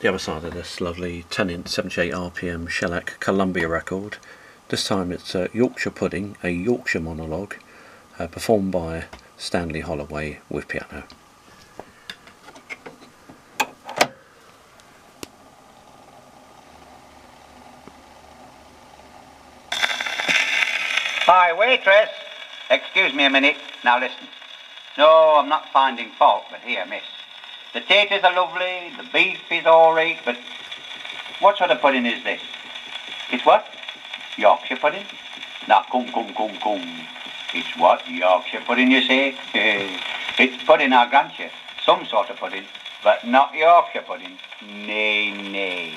the other side of this lovely 10-inch 78 RPM shellac Columbia record. This time it's Yorkshire Pudding, a Yorkshire monologue, performed by Stanley Holloway with piano. Hi, waitress! Excuse me a minute. Now listen. No, I'm not finding fault, but here, miss. The taters are lovely, the beef is all right, but what sort of pudding is this? It's what? Yorkshire pudding? Now, come. It's what? Yorkshire pudding, you say? It's pudding, I grant you. Some sort of pudding, but not Yorkshire pudding. Nay.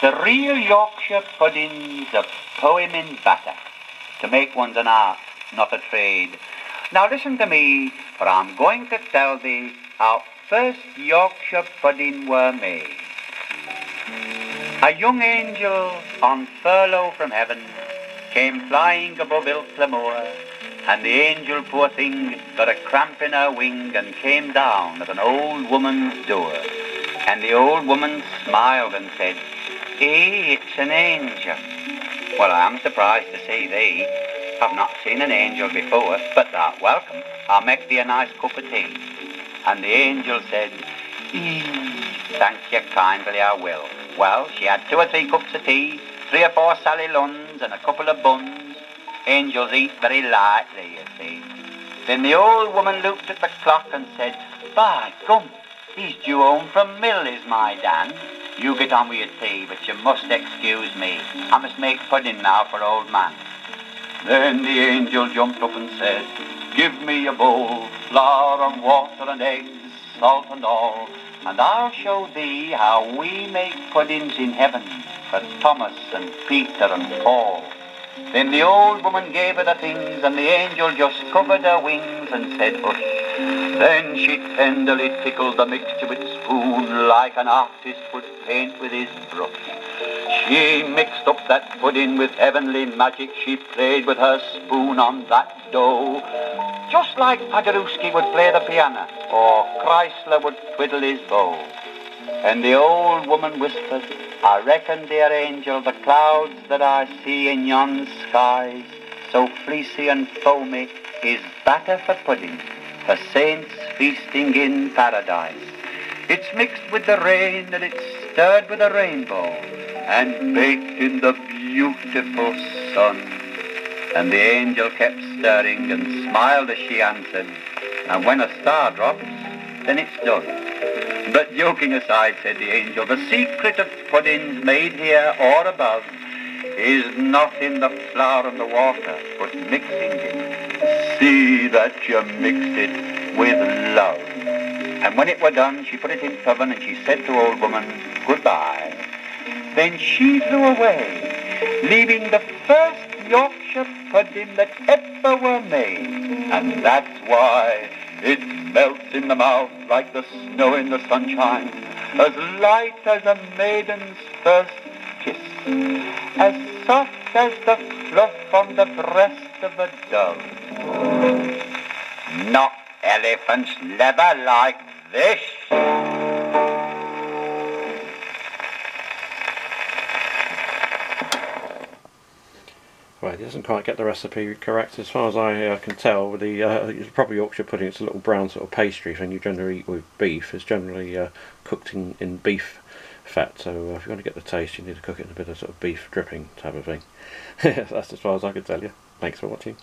The real Yorkshire pudding's a poem in batter, to make one's an art, not a trade. Now listen to me, for I'm going to tell thee how first Yorkshire pudding were made. A young angel on furlough from heaven came flying above Ilkley Moor, and the angel, poor thing, got a cramp in her wing and came down at an old woman's door. And the old woman smiled and said, "Eh, it's an angel." Well, I am surprised to see thee. I've not seen an angel before, but thou'rt welcome. I'll make thee a nice cup of tea. And the angel said, "Thank you kindly, I will." Well, she had 2 or 3 cups of tea, 3 or 4 Sally Lunns and a couple of buns. Angels eat very lightly, you see. Then the old woman looked at the clock and said, "By gum, he's due home from mill, is my Dan. You get on with your tea, but you must excuse me. I must make pudding now for old man." Then the angel jumped up and said, "Give me a bowl, flour and water and eggs, salt and all, and I'll show thee how we make puddings in heaven for Thomas and Peter and Paul." Then the old woman gave her the things, and the angel just covered her wings and said, "Hush." Then she tenderly tickled the mixture with spoon like an artist would paint with his brush. She mixed up that pudding with heavenly magic. She played with her spoon on that dough, just like Paderewski would play the piano or Chrysler would twiddle his bow. And the old woman whispered, "I reckon, dear angel, the clouds that I see in yon skies, so fleecy and foamy, is batter for pudding, for saints feasting in paradise. It's mixed with the rain and it's stirred with a rainbow and baked in the beautiful sun." And the angel kept stirring and smiled as she answered, "And when a star drops, then it's done." "But joking aside," said the angel, "the secret of puddings made here or above is not in the flour and the water, but mixing it. See that you mix it with love." And when it were done, she put it in oven and she said to old woman, "Goodbye." Then she flew away, leaving the first Yorkshire pudding that ever were made. And that's why it melts in the mouth like the snow in the sunshine, as light as a maiden's first kiss, as soft as the fluff on the breast of a dove. Not elephant's leather like this. Right, he doesn't quite get the recipe correct. As far as I can tell, the proper Yorkshire pudding, it's a little brown sort of pastry thing you generally eat with beef. It's generally cooked in beef fat, so if you want to get the taste, you need to cook it in a bit of sort of beef dripping type of thing. That's as far as I can tell you. Thanks for watching.